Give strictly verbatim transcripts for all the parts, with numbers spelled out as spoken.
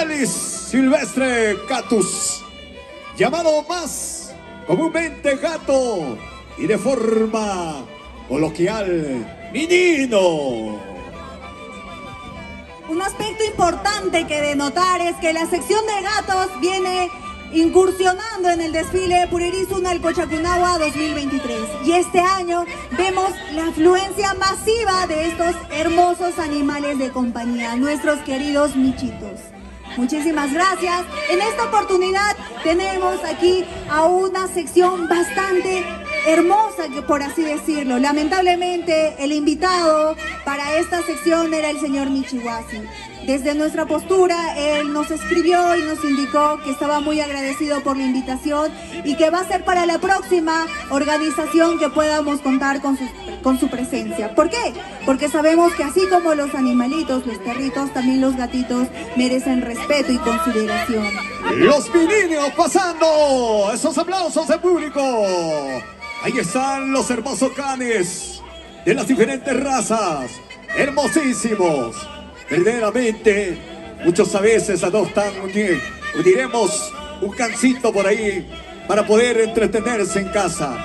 Elvis Silvestre Catus, llamado más comúnmente Gato y de forma coloquial Minino. Un aspecto importante que denotar es que la sección de gatos viene incursionando en el desfile Puririsun Alqochakunawan dos mil veintitrés. Y este año vemos la afluencia masiva de estos hermosos animales de compañía, nuestros queridos michitos. Muchísimas gracias. En esta oportunidad tenemos aquí a una sección bastante hermosa, por así decirlo. Lamentablemente, el invitado para esta sección era el señor Michiwasi. Desde nuestra postura, él nos escribió y nos indicó que estaba muy agradecido por la invitación y que va a ser para la próxima organización que podamos contar con su, con su presencia. ¿Por qué? Porque sabemos que así como los animalitos, los perritos, también los gatitos merecen respeto y consideración. Los Pirineos pasando, esos aplausos del público. Ahí están los hermosos canes de las diferentes razas, hermosísimos. Verdaderamente, muchas veces adoptan, uniremos un cancito por ahí para poder entretenerse en casa,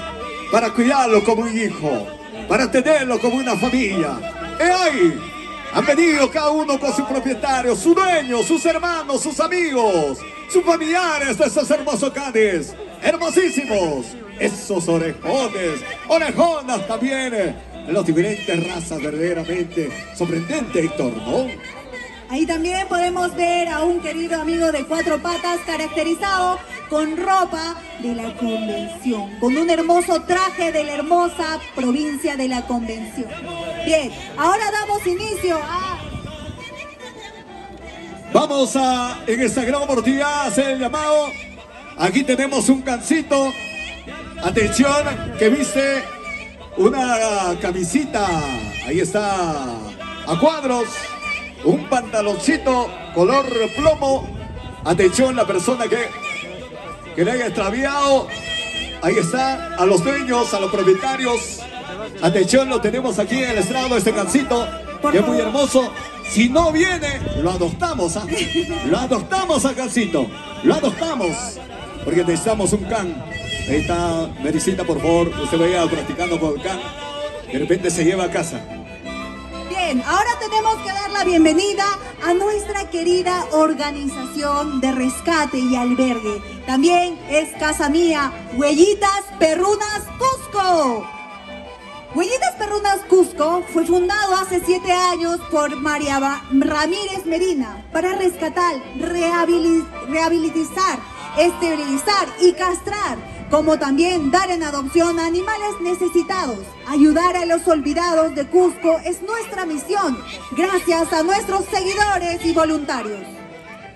para cuidarlo como un hijo, para tenerlo como una familia. ¡Y ahí! Han venido cada uno con su propietario, su dueño, sus hermanos, sus amigos, sus familiares de esos hermosos canes, hermosísimos, esos orejones, orejonas también. Las diferentes razas, verdaderamente sorprendente, Héctor, ¿no? Ahí también podemos ver a un querido amigo de cuatro patas caracterizado con ropa de la Convención, con un hermoso traje de la hermosa provincia de la Convención. Bien, ahora damos inicio a... Vamos a, en esta gran oportunidad, hacer el llamado. Aquí tenemos un cancito. Atención, que viste... una camisita, ahí está, a cuadros, un pantaloncito color plomo. Atención, la persona que, que le haya extraviado, ahí está, a los dueños, a los propietarios. Atención, lo tenemos aquí en el estrado, este cancito, que es muy hermoso. Si no viene, lo adoptamos, ¿eh? Lo adoptamos al cancito, lo adoptamos, porque necesitamos un can. Ahí está, Mericita, por favor, usted vaya practicando con el can. De repente se lleva a casa. Bien, ahora tenemos que dar la bienvenida a nuestra querida organización de rescate y albergue. También es casa mía, Huellitas Perrunas Cusco. Huellitas Perrunas Cusco fue fundado hace siete años por María Ramírez Medina para rescatar, rehabilitar, esterilizar y castrar, como también dar en adopción a animales necesitados. Ayudar a los olvidados de Cusco es nuestra misión, gracias a nuestros seguidores y voluntarios.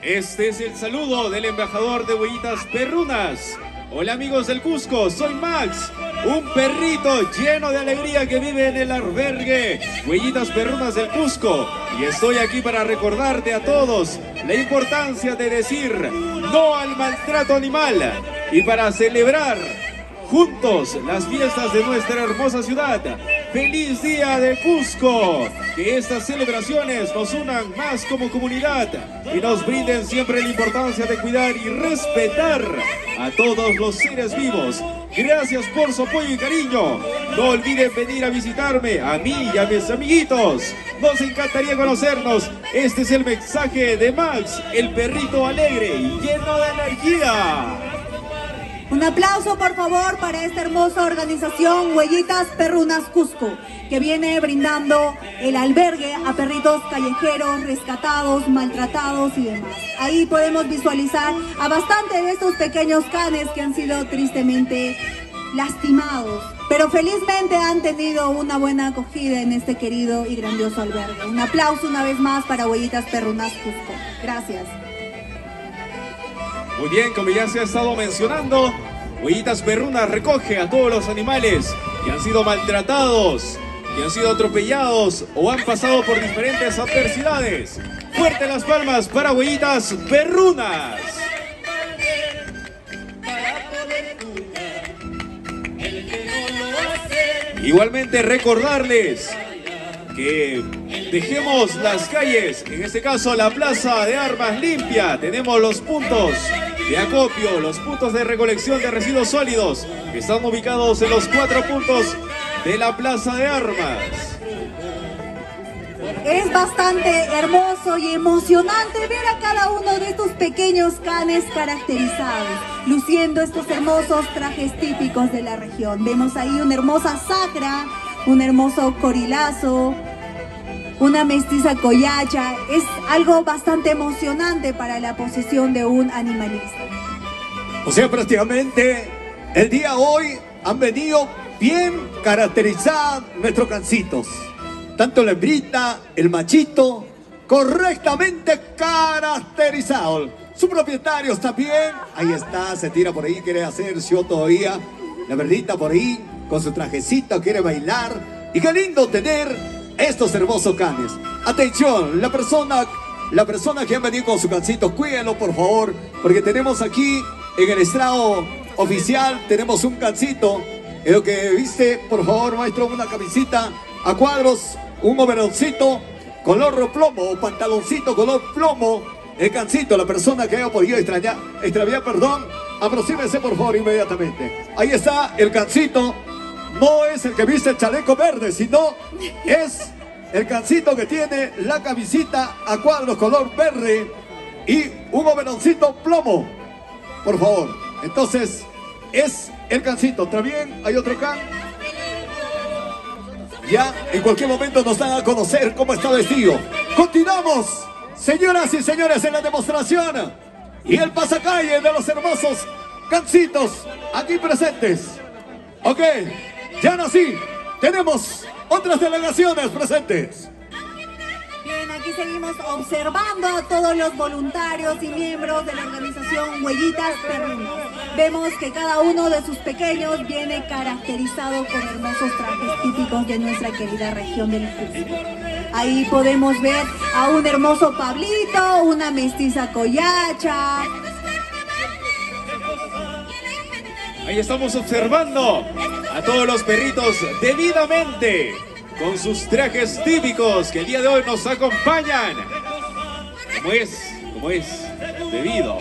Este es el saludo del embajador de Huellitas Perrunas. Hola amigos del Cusco, soy Max, un perrito lleno de alegría que vive en el albergue Huellitas Perrunas del Cusco. Y estoy aquí para recordarte a todos la importancia de decir no al maltrato animal. Y para celebrar juntos las fiestas de nuestra hermosa ciudad. ¡Feliz Día de Cusco! Que estas celebraciones nos unan más como comunidad y nos brinden siempre la importancia de cuidar y respetar a todos los seres vivos. Gracias por su apoyo y cariño. No olviden venir a visitarme, a mí y a mis amiguitos. Nos encantaría conocernos. Este es el mensaje de Max, el perrito alegre y lleno de energía. Un aplauso, por favor, para esta hermosa organización Huellitas Perrunas Cusco, que viene brindando el albergue a perritos callejeros, rescatados, maltratados y demás. Ahí podemos visualizar a bastante de estos pequeños canes que han sido tristemente lastimados, pero felizmente han tenido una buena acogida en este querido y grandioso albergue. Un aplauso una vez más para Huellitas Perrunas Cusco. Gracias. Muy bien, como ya se ha estado mencionando, Huellitas Perrunas recoge a todos los animales que han sido maltratados, que han sido atropellados o han pasado por diferentes adversidades. ¡Fuerte las palmas para Huellitas Perrunas! Igualmente recordarles que Dejemos las calles, en este caso la Plaza de Armas limpia. Tenemos los puntos de acopio, los puntos de recolección de residuos sólidos, que están ubicados en los cuatro puntos de la Plaza de Armas. Es bastante hermoso y emocionante ver a cada uno de estos pequeños canes caracterizados, luciendo estos hermosos trajes típicos de la región. Vemos ahí una hermosa sacra, un hermoso corilazo, una mestiza collacha. Es algo bastante emocionante para la posesión de un animalista. O sea, prácticamente el día de hoy han venido bien caracterizados nuestros cancitos. Tanto la hembrita, el machito, correctamente caracterizado. Sus propietarios también. Ahí está, se tira por ahí, quiere hacer show todavía. La verdita por ahí, con su trajecito, quiere bailar. Y qué lindo tener estos hermosos canes. Atención, la persona, la persona que ha venido con su cancito, cuídenlo por favor. Porque tenemos aquí, en el estrado oficial, tenemos un cancito. El que viste, por favor, maestro, una camisita a cuadros, un overoncito color plomo o pantaloncito color plomo. El cancito, la persona que haya podido extrañar, extraviar, perdón, aproxímese por favor inmediatamente. Ahí está el cancito. No es el que viste el chaleco verde, sino es el cancito que tiene la camisita a cuadros color verde y un overoncito plomo. Por favor, entonces es el cancito. También hay otro can. Ya en cualquier momento nos dan a conocer cómo está vestido. Continuamos, señoras y señores, en la demostración y el pasacalle de los hermosos cancitos aquí presentes. Ok, ya no sí, tenemos otras delegaciones presentes. Bien, aquí seguimos observando a todos los voluntarios y miembros de la organización Huellitas Perrunas. Vemos que cada uno de sus pequeños viene caracterizado con hermosos trajes típicos de nuestra querida región del Cusco. Ahí podemos ver a un hermoso Pablito, una mestiza collacha. Ahí estamos observando a todos los perritos debidamente con sus trajes típicos que el día de hoy nos acompañan, como es, como es debido.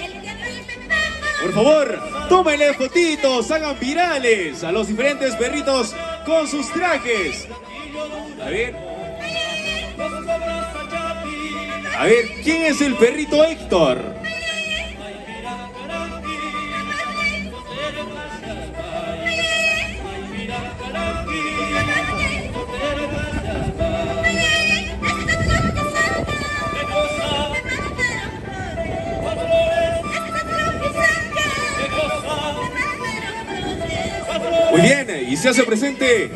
Por favor, tómenle fotitos, hagan virales a los diferentes perritos con sus trajes. A ver, a ver, ¿quién es el perrito Héctor? Muy bien, y se hace presente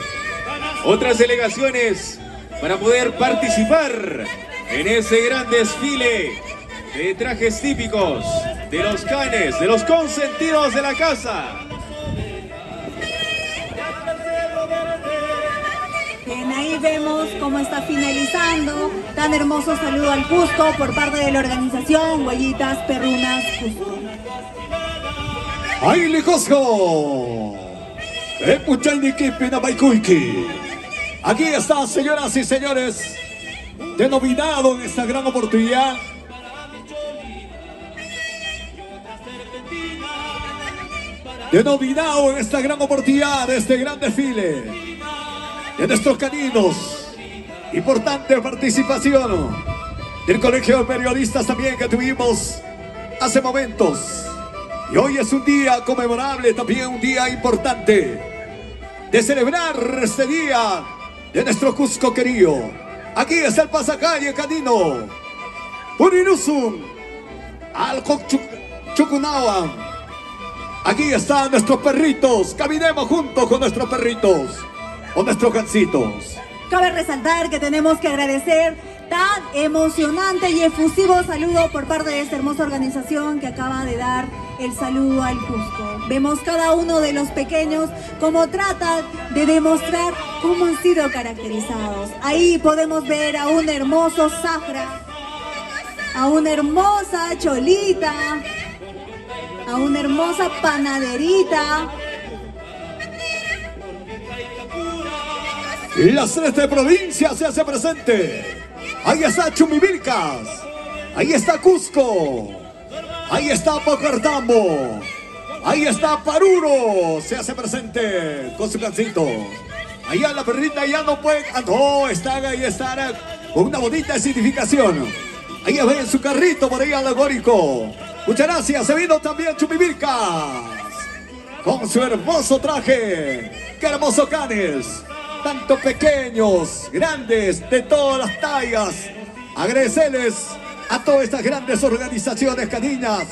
otras delegaciones para poder participar en ese gran desfile de trajes típicos de los canes, de los consentidos de la casa. Bien, ahí vemos cómo está finalizando. Tan hermoso saludo al Cusco por parte de la organización Huellitas Perrunas Cusco. ¡Ay, Cusco! Aquí está, señoras y señores, denominado en esta gran oportunidad denominado en esta gran oportunidad de este gran desfile de nuestros caninos. Importante participación del Colegio de Periodistas también que tuvimos hace momentos. Y hoy es un día conmemorable, también un día importante de celebrar este día de nuestro Cusco querido. Aquí está el pasacalle canino. Puririsun Alqochakunawan. Aquí están nuestros perritos. Caminemos juntos con nuestros perritos, con nuestros cancitos. Cabe resaltar que tenemos que agradecer tan emocionante y efusivo saludo por parte de esta hermosa organización que acaba de dar el saludo al Cusco. Vemos cada uno de los pequeños cómo tratan de demostrar cómo han sido caracterizados. Ahí podemos ver a un hermoso Safra, a una hermosa Cholita, a una hermosa Panaderita. Las tres de provincia se hace presente. Ahí está Chumivilcas, ahí está Cusco, ahí está Paucartambo, ahí está Paruro, se hace presente con su cancito. Allá la perrita ya no puede, ah, no, está ahí, está con una bonita significación. Ahí va en su carrito por ahí alegórico. Muchas gracias, se vino también Chumivilcas con su hermoso traje, qué hermosos canes, tanto pequeños, grandes, de todas las tallas. Agradecerles a todas estas grandes organizaciones caninas,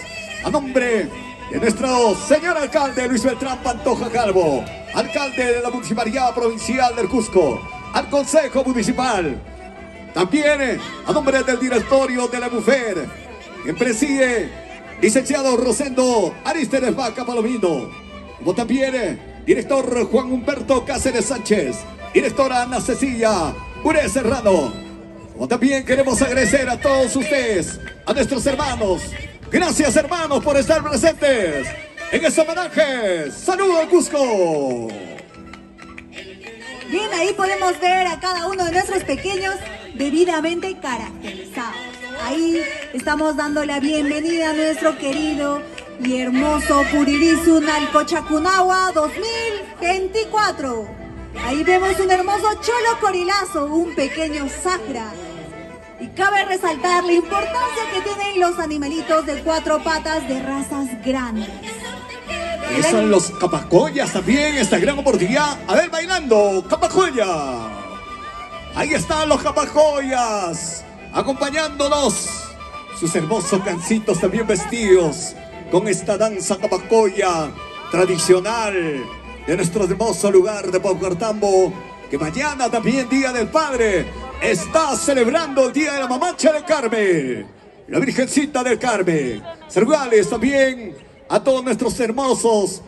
a nombre de nuestro señor alcalde Luis Beltrán Pantoja Calvo, alcalde de la Municipalidad Provincial del Cusco, al Consejo Municipal, también a nombre del directorio de la Mujer, quien preside licenciado Rosendo Aristedes Vaca Palomino, como también eh, director Juan Humberto Cáceres Sánchez, directora Ana Cecilia Ure Serrano. Como también queremos agradecer a todos ustedes, a nuestros hermanos. Gracias, hermanos, por estar presentes en este homenaje. ¡Saludos, Cusco! Bien, ahí podemos ver a cada uno de nuestros pequeños debidamente caracterizados. Ahí estamos dando la bienvenida a nuestro querido y hermoso Puririsun Alqochakunawan dos mil veinticuatro. Ahí vemos un hermoso cholo corilazo, un pequeño sacra. Y cabe resaltar la importancia que tienen los animalitos de cuatro patas de razas grandes. Ahí son los capacoyas también, esta gran oportunidad. A ver, bailando, capacoya. Ahí están los capacoyas, acompañándonos. Sus hermosos cancitos también vestidos con esta danza capacoya tradicional de nuestro hermoso lugar de Paucartambo, que mañana también, Día del Padre, está celebrando el Día de la Mamacha del Carmen, la Virgencita del Carmen. Saludarles también a todos nuestros hermosos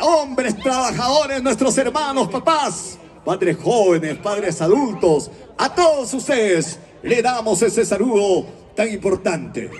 hombres trabajadores, nuestros hermanos, papás, padres jóvenes, padres adultos, a todos ustedes le damos ese saludo tan importante.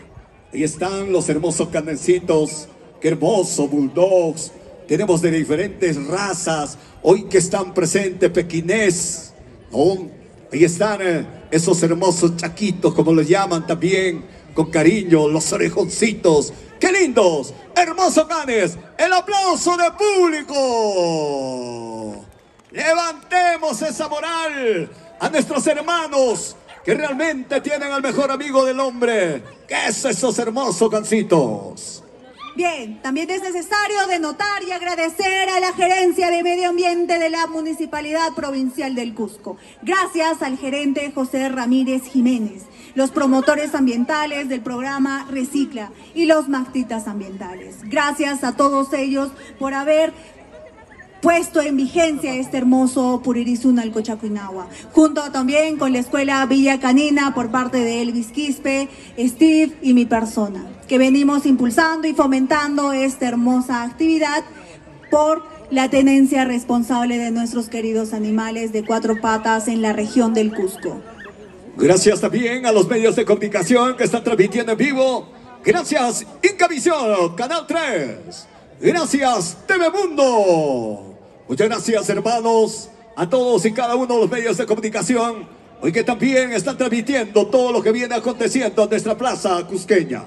Ahí están los hermosos canecitos, qué hermosos bulldogs. Tenemos de diferentes razas, hoy que están presentes, pequinés, ¿no? Ahí están eh, esos hermosos chaquitos, como los llaman también, con cariño, los orejoncitos. ¡Qué lindos! ¡Hermosos canes! ¡El aplauso del público! ¡Levantemos esa moral a nuestros hermanos! Que realmente tienen al mejor amigo del hombre, que es esos hermosos cancitos. Bien, también es necesario denotar y agradecer a la Gerencia de Medio Ambiente de la Municipalidad Provincial del Cusco. Gracias al gerente José Ramírez Jiménez, los promotores ambientales del programa Recicla y los mactitas ambientales. Gracias a todos ellos por haber puesto en vigencia este hermoso Puririsun Alqochakunawan, junto también con la Escuela Villa Canina por parte de Elvis Quispe, Steve y mi persona, que venimos impulsando y fomentando esta hermosa actividad por la tenencia responsable de nuestros queridos animales de cuatro patas en la región del Cusco. Gracias también a los medios de comunicación que están transmitiendo en vivo. Gracias, Incavisión, Canal tres. Gracias, T V Mundo. Muchas gracias, hermanos, a todos y cada uno de los medios de comunicación, hoy que también están transmitiendo todo lo que viene aconteciendo en nuestra plaza cusqueña,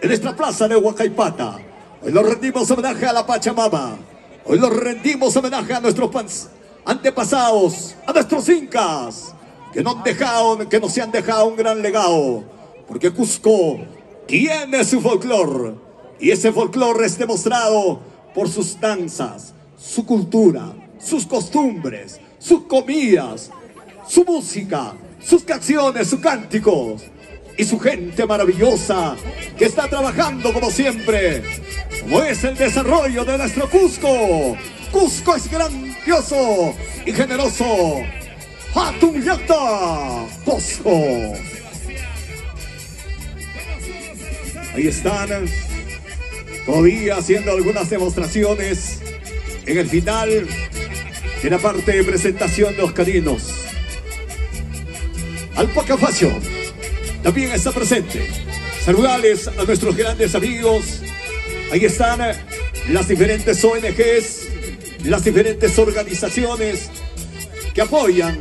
en nuestra plaza de Huacaipata. Hoy nos rendimos homenaje a la Pachamama. Hoy nos rendimos homenaje a nuestros antepasados, a nuestros incas, que nos dejaron, que nos han dejado un gran legado, porque Cusco tiene su folclore. Y ese folclore es demostrado por sus danzas, su cultura, sus costumbres, sus comidas, su música, sus canciones, sus cánticos y su gente maravillosa que está trabajando como siempre, como es el desarrollo de nuestro Cusco. Cusco es grandioso y generoso. ¡Hatun Yata, Cusco! Ahí están. Todavía haciendo algunas demostraciones en el final de la parte de presentación de los caninos. Alpaca Facio también está presente. Saludarles a nuestros grandes amigos. Ahí están las diferentes O N Ges, las diferentes organizaciones que apoyan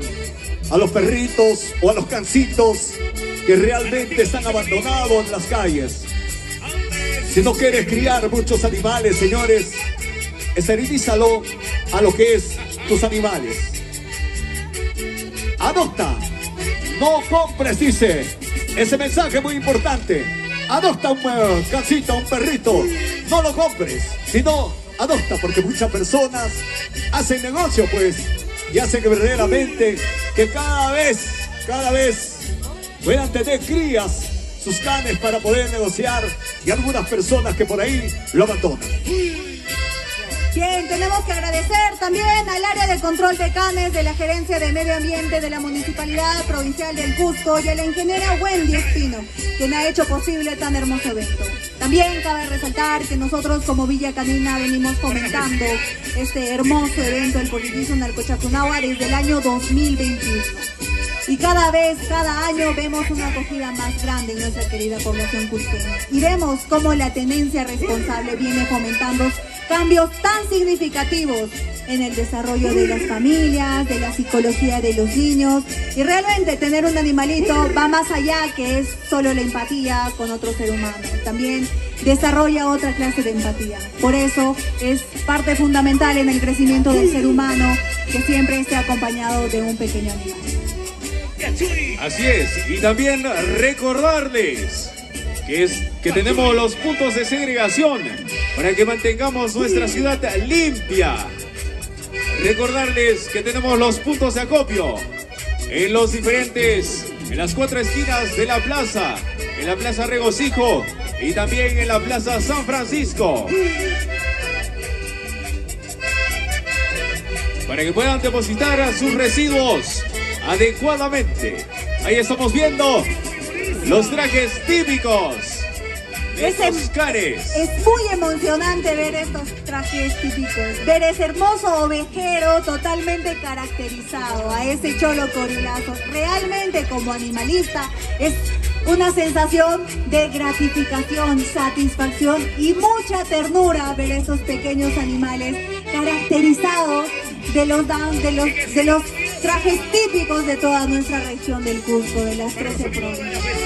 a los perritos o a los cancitos que realmente están abandonados en las calles. Si no quieres criar muchos animales, señores, esterilízalo a lo que es tus animales. Adopta, no compres, dice. Ese mensaje muy importante. Adopta un uh, cancito, un perrito. No lo compres, sino adopta, porque muchas personas hacen negocio, pues, y hacen verdaderamente que cada vez, cada vez puedan tener crías, sus canes, para poder negociar, y algunas personas que por ahí lo abandonan. Bien, tenemos que agradecer también al área de control de canes de la Gerencia de Medio Ambiente de la Municipalidad Provincial del Cusco y a la ingeniera Wendy Espino, quien ha hecho posible tan hermoso evento. También cabe resaltar que nosotros como Villa Canina venimos comentando este hermoso evento, el Puririsun Alqochakunawan, desde el año dos mil veintiuno. Y cada vez, cada año vemos una acogida más grande en nuestra querida población cusqueña. Y vemos cómo la tenencia responsable viene fomentando cambios tan significativos en el desarrollo de las familias, de la psicología de los niños. Y realmente tener un animalito va más allá que es solo la empatía con otro ser humano. También desarrolla otra clase de empatía. Por eso es parte fundamental en el crecimiento del ser humano que siempre esté acompañado de un pequeño animal. Así es, y también recordarles que, es, que tenemos los puntos de segregación para que mantengamos nuestra ciudad limpia. Recordarles que tenemos los puntos de acopio en los diferentes, en las cuatro esquinas de la plaza, en la Plaza Regocijo y también en la Plaza San Francisco, para que puedan depositar sus residuos adecuadamente. Ahí estamos viendo los trajes típicos de los canes. Es muy emocionante ver estos trajes típicos, ver ese hermoso ovejero totalmente caracterizado, a ese cholo corilazo. Realmente como animalista es una sensación de gratificación, satisfacción y mucha ternura ver esos pequeños animales caracterizados de los, de los, de los trajes típicos de toda nuestra región del Cusco, de las trece provincias.